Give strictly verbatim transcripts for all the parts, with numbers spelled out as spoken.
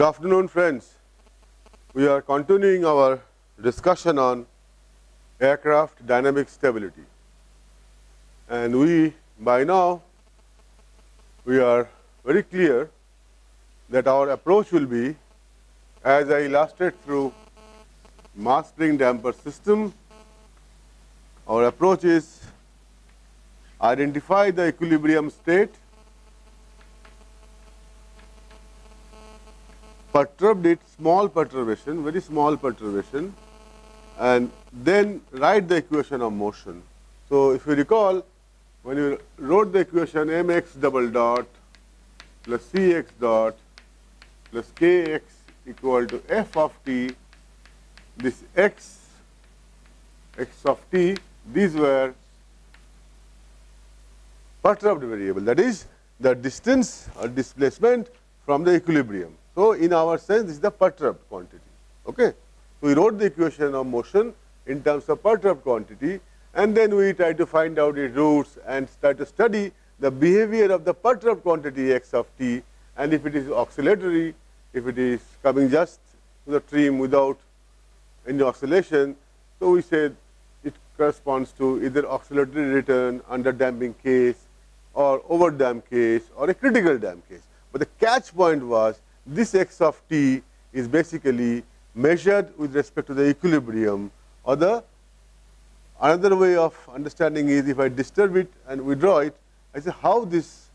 Good afternoon, friends. We are continuing our discussion on aircraft dynamic stability, and we by now we are very clear that our approach will be, as I illustrate through mass spring damper system, our approach is identify the equilibrium state, perturbed it, small perturbation, very small perturbation, and then write the equation of motion. So, if you recall, when you wrote the equation mx double dot plus cx dot plus kx equal to f of t, this x, x of t, these were perturbed variable, that is the distance or displacement from the equilibrium. So, in our sense, this is the perturbed quantity. Okay? So, we wrote the equation of motion in terms of perturbed quantity, and then we try to find out its roots and try to study the behavior of the perturbed quantity x of t, and if it is oscillatory, if it is coming just to the stream without any oscillation. So, we say it corresponds to either oscillatory return under damping case or over damp case or a critical damp case. But the catch point was, this x of t is basically measured with respect to the equilibrium, or the another way of understanding is, if I disturb it and withdraw it, I say how this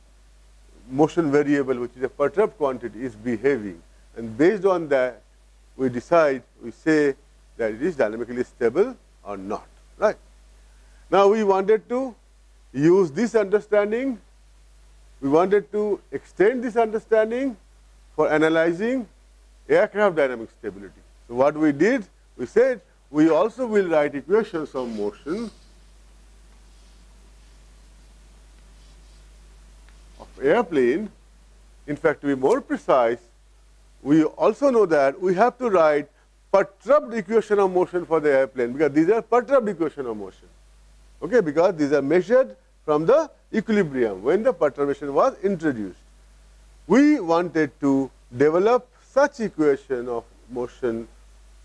motion variable, which is a perturbed quantity, is behaving, and based on that we decide, we say that it is dynamically stable or not. Right? Now, we wanted to use this understanding, we wanted to extend this understanding for analyzing aircraft dynamic stability. So, what we did, we said we also will write equations of motion of airplane. In fact, to be more precise, we also know that we have to write perturbed equation of motion for the airplane, because these are perturbed equation of motion. Okay, because these are measured from the equilibrium when the perturbation was introduced. We wanted to develop such equation of motion,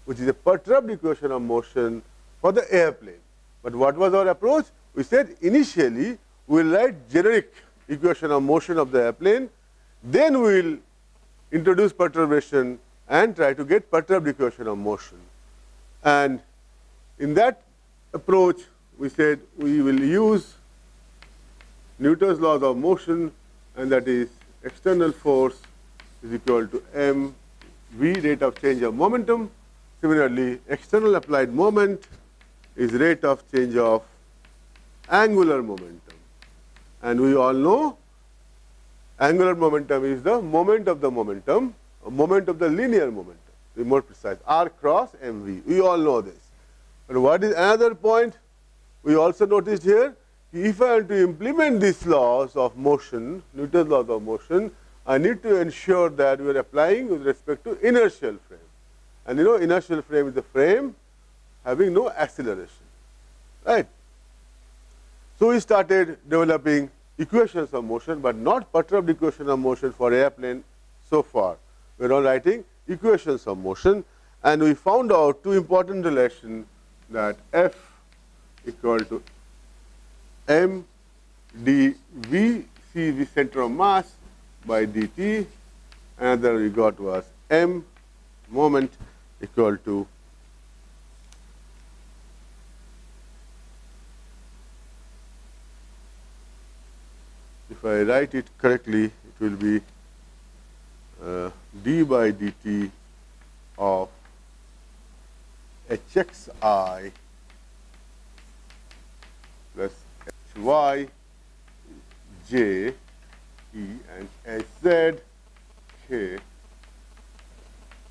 which is a perturbed equation of motion for the airplane. But what was our approach? We said initially we will write generic equation of motion of the airplane, then we will introduce perturbation and try to get perturbed equation of motion. And in that approach, we said we will use Newton's laws of motion, and that is external force is equal to m v, rate of change of momentum. Similarly, external applied moment is rate of change of angular momentum. And we all know angular momentum is the moment of the momentum, or moment of the linear momentum, to be more precise, r cross m v. We all know this. But what is another point we also noticed here? If I am to implement these laws of motion, Newton's laws of motion, I need to ensure that we are applying with respect to inertial frame. And you know, inertial frame is a frame having no acceleration. Right? So, we started developing equations of motion, but not perturbed equation of motion for airplane so far. We are now writing equations of motion, and we found out two important relations, that F equal to m d v, C v center of mass, by dt. Another we got was m moment equal to if I write it correctly, it will be uh, d by dt of hxi plus y, j, e and h z k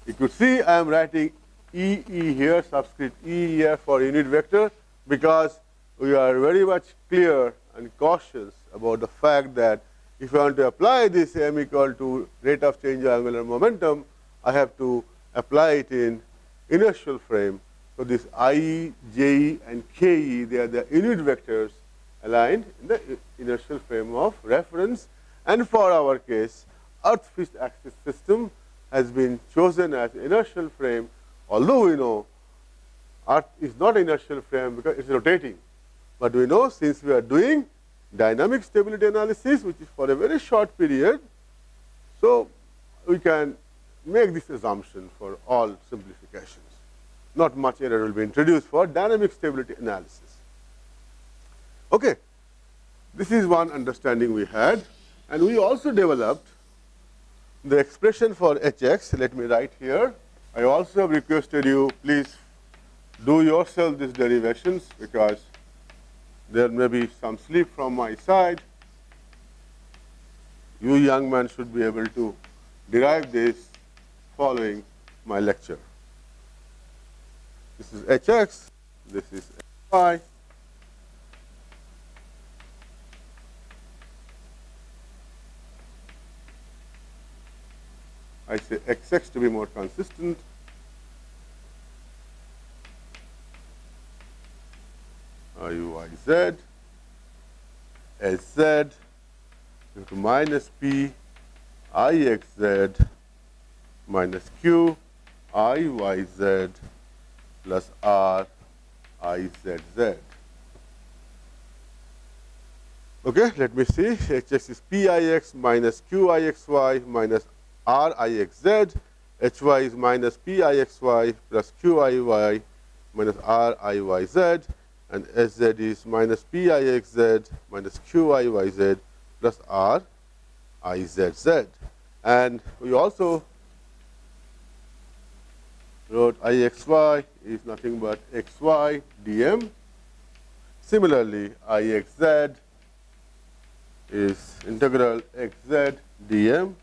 You could see I am writing E, E here, subscript E, E F for unit vector, because we are very much clear and cautious about the fact that if I want to apply this m equal to rate of change of angular momentum, I have to apply it in inertial frame. So this I E, J E, and K E, they are the unit vectors aligned in the inertial frame of reference. And for our case, Earth fixed axis system has been chosen as inertial frame, although we know Earth is not inertial frame because it is rotating. But we know, since we are doing dynamic stability analysis, which is for a very short period, so we can make this assumption for all simplifications. Not much error will be introduced for dynamic stability analysis. Okay, this is one understanding we had, and we also developed the expression for Hx. Let me write here. I also have requested you, please do yourself these derivations, because there may be some slip from my side. You young man should be able to derive this following my lecture. This is Hx, this is Fy. I say Xx to be more consistent. Uyz, Sz, to minus P, Ixz, minus Q, Iyz, plus R, Izz. Okay, let me see. Hx is Pix minus Qixy minus Rixz, Hy is minus Pixy plus Qiy minus Riyz, and Sz is minus Pixz minus Qiyz plus Rizz. And we also wrote Ixy is nothing but xy dm. Similarly, Ixz is integral xz dm.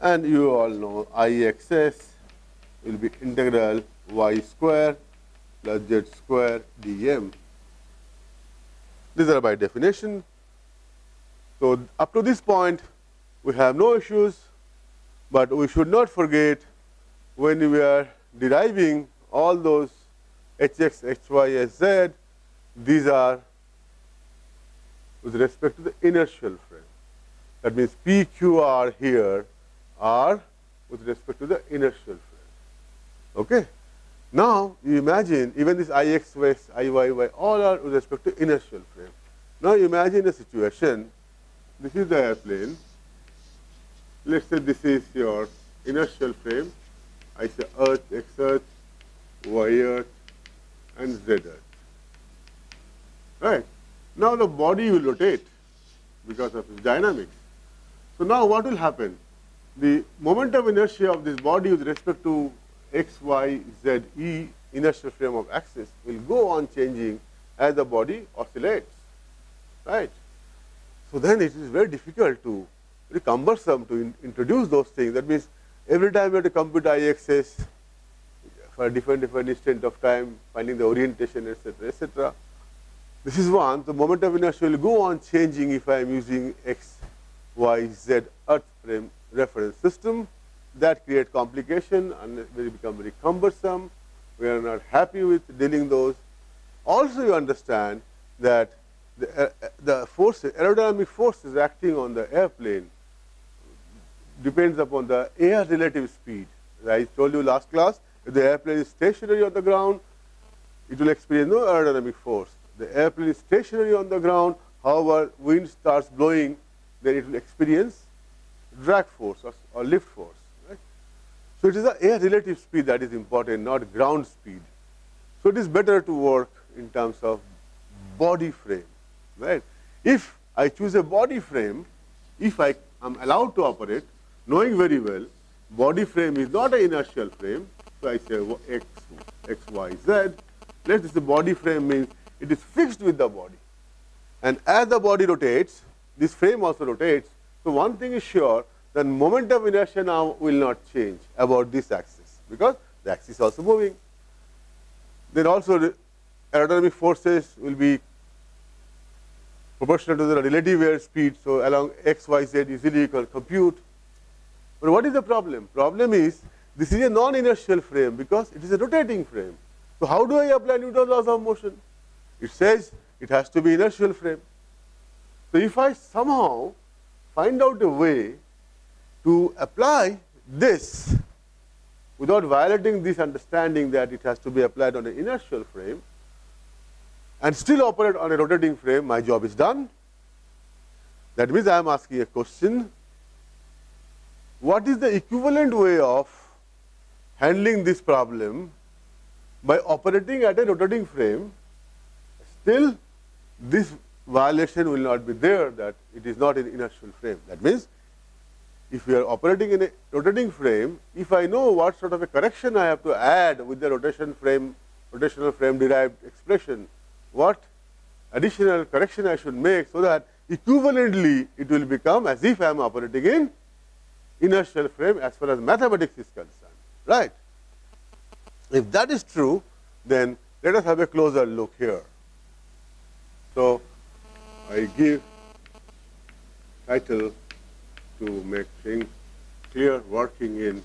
And you all know Ixs will be integral y square plus z square dm. These are by definition. So up to this point, we have no issues, but we should not forget, when we are deriving all those Hx, Hy, Sz, these are with respect to the inertial frame. That means P, Q, R here are with respect to the inertial frame. Okay. Now you imagine, even this Ix, Iyy, all are with respect to inertial frame. Now imagine a situation. This is the airplane. Let's say this is your inertial frame. I say Earth, X Earth, Y Earth, and Z Earth. Right. Now the body will rotate because of its dynamics. So now what will happen? The moment of inertia of this body with respect to X, Y, Z, E, inertial frame of axis, will go on changing as the body oscillates. Right? So then it is very difficult to, very cumbersome to in, introduce those things. That means every time you have to compute Ixs for a different, different instant of time, finding the orientation, et cetera, et cetera. This is one. The moment of inertia will go on changing if I am using X, Y, Z, Earth frame reference system. That create complication and it will become very cumbersome. We are not happy with dealing those. Also, you understand that the, uh, the forces, aerodynamic forces acting on the airplane depends upon the air relative speed. As I told you last class, if the airplane is stationary on the ground, it will experience no aerodynamic force. The airplane is stationary on the ground, however, wind starts blowing, then it will experience drag force or, or lift force. Right? So it is the air relative speed that is important, not ground speed. So it is better to work in terms of body frame. Right? If I choose a body frame, if I am allowed to operate, knowing very well, body frame is not an inertial frame. So I say X, X, Y, Z. Let this body frame means it is fixed with the body. And as the body rotates, this frame also rotates. So one thing is sure, the moment of inertia now will not change about this axis. because the axis is also moving. Then also the aerodynamic forces will be proportional to the relative air speed. So along x, y, z easily you can compute. But what is the problem? Problem is this is a non-inertial frame because it is a rotating frame. So how do I apply Newton's laws of motion? It says it has to be inertial frame. So if I somehow find out a way to apply this without violating this understanding that it has to be applied on an inertial frame and still operate on a rotating frame, my job is done. That means I am asking a question: what is the equivalent way of handling this problem by operating at a rotating frame? Still, this violation will not be there, that it is not an inertial frame. That means if we are operating in a rotating frame, if I know what sort of a correction I have to add with the rotation frame, rotational frame derived expression, what additional correction I should make so that equivalently it will become as if I am operating in inertial frame as far as mathematics is concerned, right? If that is true, then let us have a closer look here. So I give title to make things clear: working in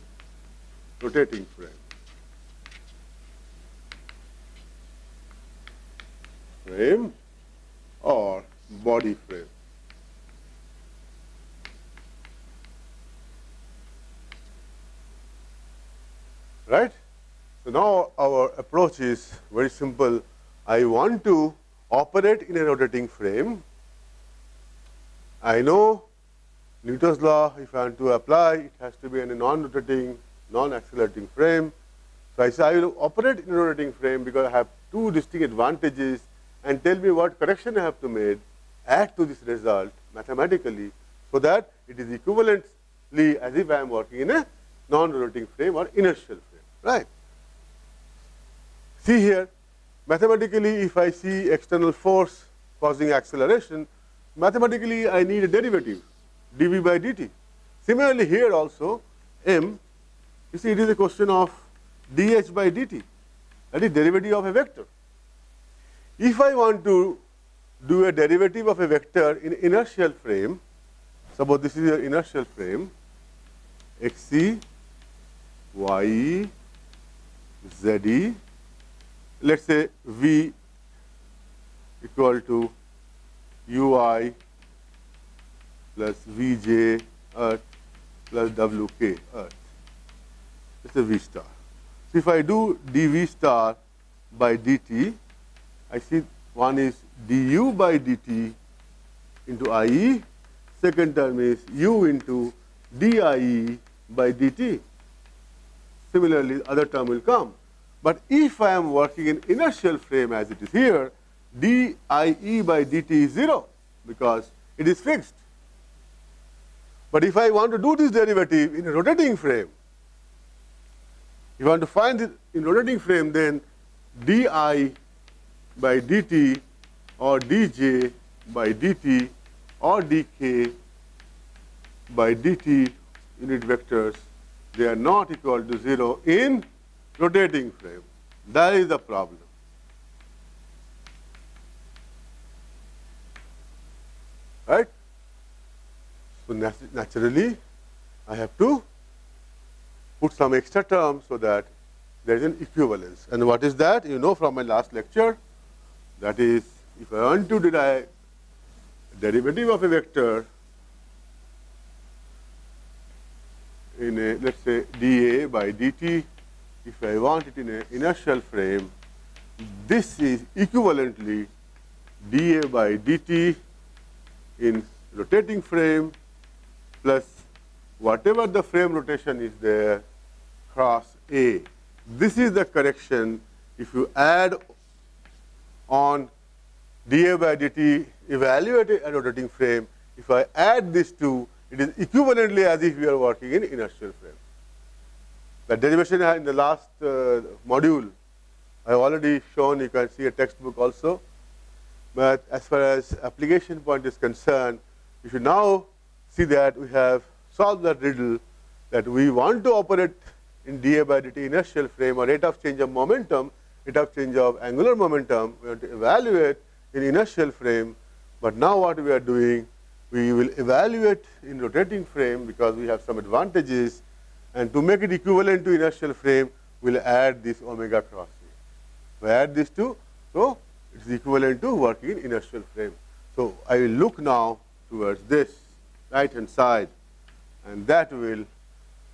rotating frame. Frame or body frame. Right? So now our approach is very simple. I want to operate in a rotating frame. I know Newton's law, if I want to apply, it has to be in a non-rotating, non-accelerating frame. So I say I will operate in a rotating frame because I have two distinct advantages, and tell me what correction I have to make, add to this result mathematically, so that it is equivalently as if I am working in a non-rotating frame or inertial frame, right? See here, mathematically, if I see external force causing acceleration, mathematically I need a derivative, dv by dt. Similarly, here also, m, you see it is a question of dh by dt, that is derivative of a vector. If I want to do a derivative of a vector in inertial frame, suppose this is your inertial frame, xe, ye, ze, let's say v equal to ui plus vj at plus wk at. It's a v star. So if I do dv star by dt, I see one is du by dt into ie, second term is u into die by dt. Similarly, other term will come. But if I am working in inertial frame as it is here, die by dt is zero because it is fixed. But if I want to do this derivative in a rotating frame, if I want to find it in rotating frame, then di by dt or dj by dt or dk by dt unit vectors, they are not equal to zero in rotating frame. That is the problem. Right? So nat- naturally, I have to put some extra term so that there is an equivalence. And what is that? You know from my last lecture. That is, if I want to derive derivative of a vector in a, let's say, dA by dt, if I want it in an inertial frame, this is equivalently dA by dt in rotating frame plus whatever the frame rotation is there cross A. This is the correction. If you add on dA by dt, evaluate a rotating frame, if I add these two, it is equivalently as if you are working in inertial frame. The derivation in the last uh, module, I have already shown, you can see a textbook also. But as far as application point is concerned, you should now see that we have solved that riddle, that we want to operate in dA by dt inertial frame or rate of change of momentum, rate of change of angular momentum, we want to evaluate in inertial frame. But now what we are doing, we will evaluate in rotating frame because we have some advantages, and to make it equivalent to inertial frame, we will add this omega cross A. We add this to, so it is equivalent to working in inertial frame. So I will look now towards this right hand side, and that will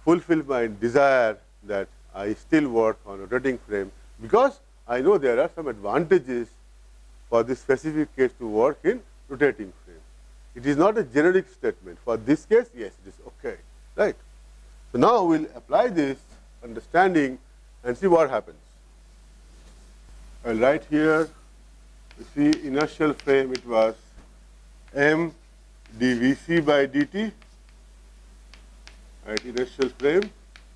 fulfill my desire that I still work on rotating frame, because I know there are some advantages for this specific case to work in rotating frame. It is not a generic statement. For this case, yes, it is okay, right? So now we will apply this understanding and see what happens. I will write here, you see inertial frame, it was m dvc by dt, right, inertial frame.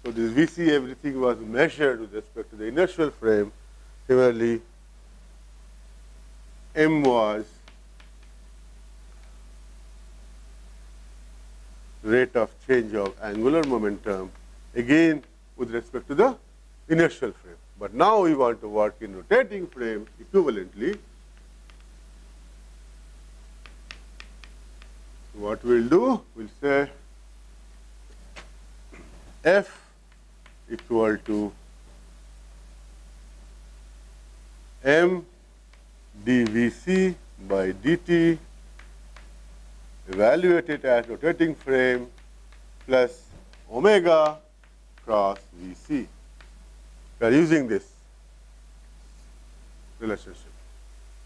So this vc, everything was measured with respect to the inertial frame. Similarly, m was rate of change of angular momentum, again with respect to the inertial frame. But now we want to work in rotating frame equivalently. What we'll do, we'll say F equal to m dvc by dt, evaluate it as rotating frame, plus omega cross vc. We are using this relationship.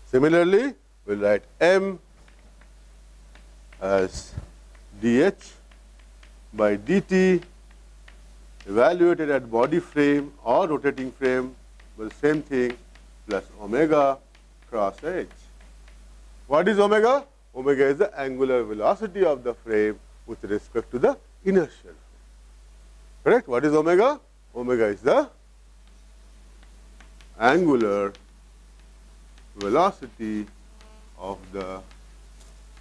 Similarly, we'll write m as dH by dt, evaluated at body frame or rotating frame, well, same thing, plus omega cross H. What is omega? Omega is the angular velocity of the frame with respect to the inertial frame. Correct? What is omega? Omega is the angular velocity of the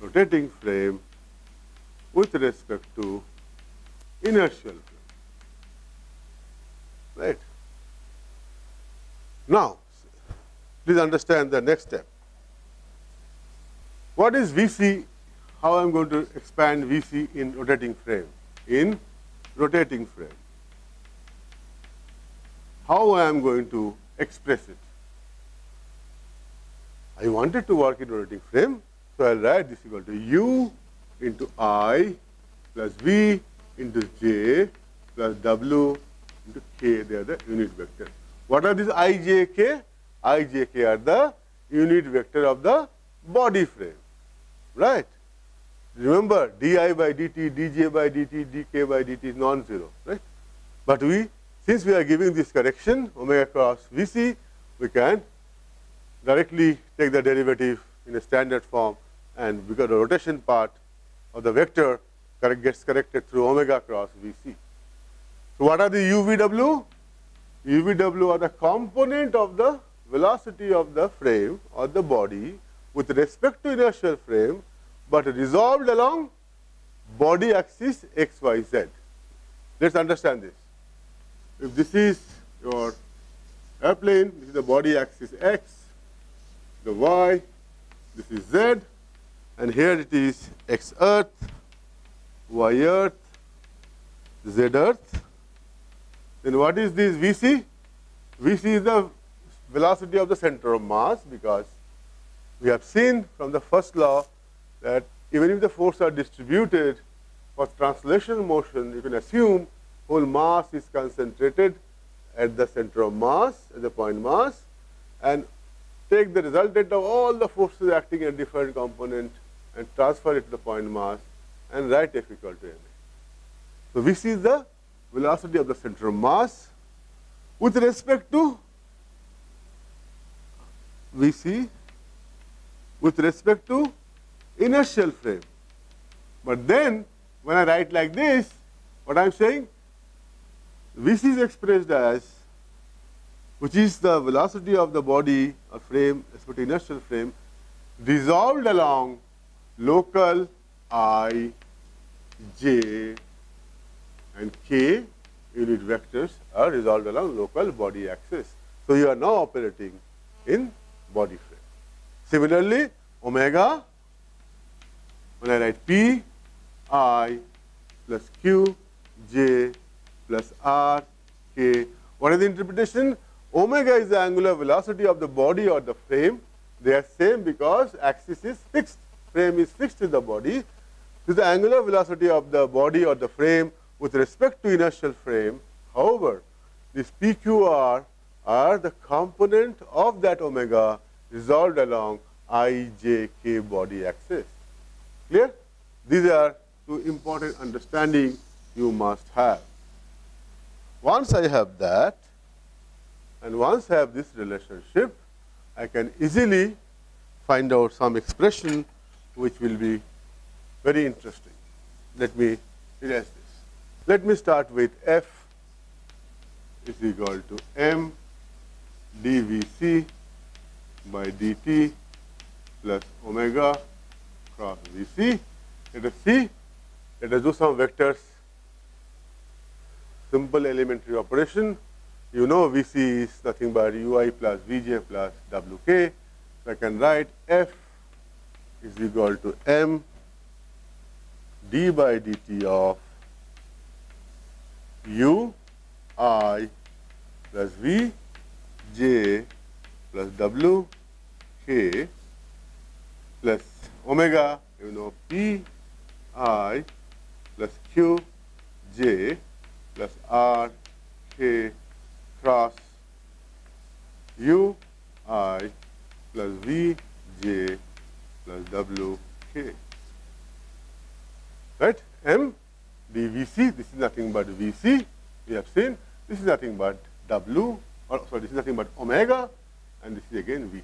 rotating frame with respect to inertial frame. Right. Now, please understand the next step. What is V C? How I am going to expand V C in rotating frame? In rotating frame. How I am going to express it? I wanted to work in rotating frame, so I will write this equal to u into I plus v into j plus w into k. They are the unit vector. What are these I, j, k? I, j, k are the unit vector of the body frame, right? Remember, di by dt, dj by dt, dk by dt is non-zero, right? But we, since we are giving this correction, omega cross vc, we can directly take the derivative in a standard form, and because the rotation part of the vector correct, gets corrected through omega cross vc. So what are the U V W? U V W are the component of the velocity of the frame or the body with respect to inertial frame, but resolved along body axis x, y, z. Let's understand this. If this is your airplane, this is the body axis x, the y, this is z, and here it is x earth, y earth, z earth. Then what is this V C? V C is the velocity of the center of mass, because we have seen from the first law that even if the forces are distributed for translational motion, you can assume whole mass is concentrated at the center of mass, at the point mass, and take the resultant of all the forces acting at different component and transfer it to the point mass and write F equal to m a. So V C is the velocity of the center of mass with respect to V C, with respect to inertial frame. But then, when I write like this, what I am saying, V C is expressed as, which is the velocity of the body or frame, respect to inertial frame, resolved along local I, j, and k unit vectors are resolved along local body axis. So, you are now operating in body frame. Similarly, omega, when I write P, I plus Q, J plus R, K. What is the interpretation? Omega is the angular velocity of the body or the frame. They are same because axis is fixed, frame is fixed to the body. This is the angular velocity of the body or the frame with respect to inertial frame. However, this P Q R are the component of that omega resolved along I J K body axis. Clear? These are two important understanding you must have. Once I have that, and once I have this relationship, I can easily find out some expression which will be very interesting. Let me erase this. Let me start with F is equal to M dVc by dt plus omega cross Vc. Let us see. Let us do some vectors. Simple elementary operation. You know Vc is nothing but Ui plus Vj plus Wk. So I can write F is equal to M d by dt of u I plus v j plus w k plus omega, you know, p I plus q j plus r k cross u I plus v j plus w k. Right? M dVc, this is nothing but Vc, we have seen, this is nothing but W, or sorry, this is nothing but omega, and this is again Vc.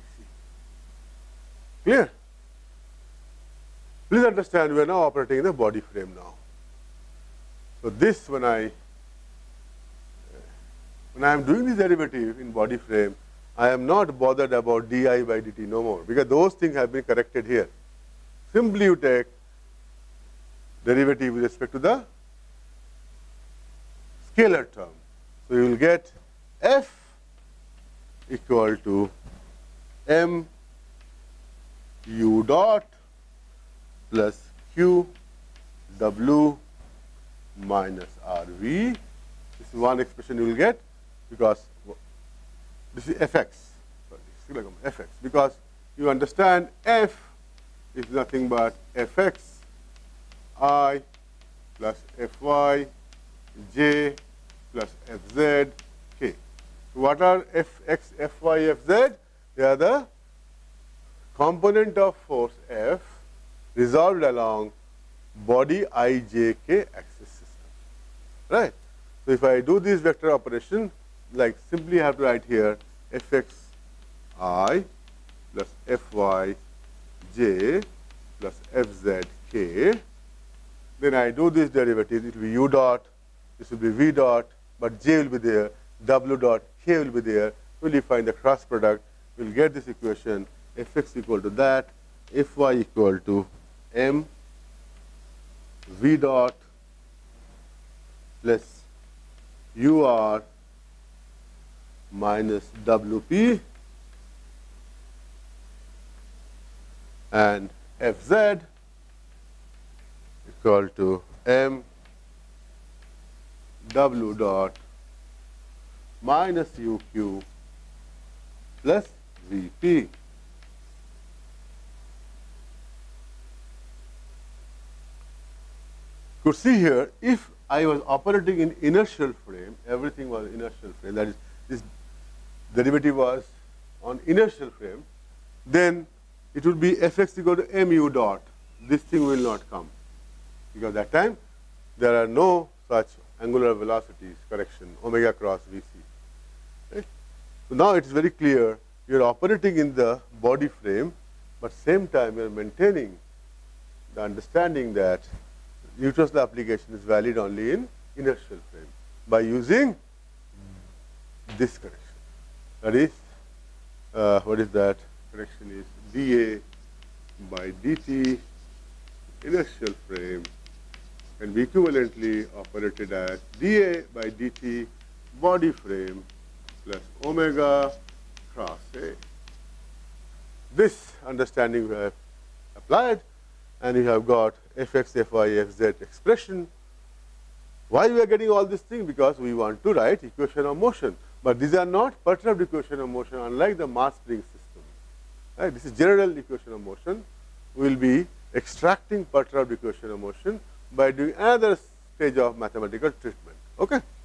Clear? Please understand, we are now operating in a body frame now. So this, when I, when I am doing this derivative in body frame, I am not bothered about di by dt no more, because those things have been corrected here. Simply you take derivative with respect to the scalar term. So, you will get F equal to M u dot plus q w minus r v. This is one expression you will get, because this is F x, sorry, F x, because you understand F is nothing but F x I plus F y, j plus F z, k. So what are F x, F y, F z? They are the component of force F resolved along body I j k axis system. Right? So if I do this vector operation, like simply I have to write here F x I plus F y, j plus F z, k. Then I do this derivative, it will be u dot, this will be v dot, but j will be there, w dot, k will be there. We'll define the cross product, we'll get this equation, F x equal to that, F y equal to m v dot plus u r minus w p and F z equal to m w dot minus u q plus v p. You see here, if I was operating in inertial frame, everything was inertial frame, that is, this derivative was on inertial frame, then it would be F x equal to m u dot. This thing will not come, because that time there are no such angular velocities correction, omega cross Vc. Right? So now it is very clear, you are operating in the body frame, but same time you are maintaining the understanding that Newton's law application is valid only in inertial frame by using this correction. That is, uh, what is that? Correction is dA by dt inertial frame can be equivalently operated as dA by dt body frame plus omega cross A. This understanding we have applied, and you have got fx, fy, fz expression. Why we are getting all this thing? Because we want to write equation of motion. But these are not perturbed equation of motion, unlike the mass spring system. Right? This is general equation of motion. We will be extracting perturbed equation of motion by doing another stage of mathematical treatment. Okay?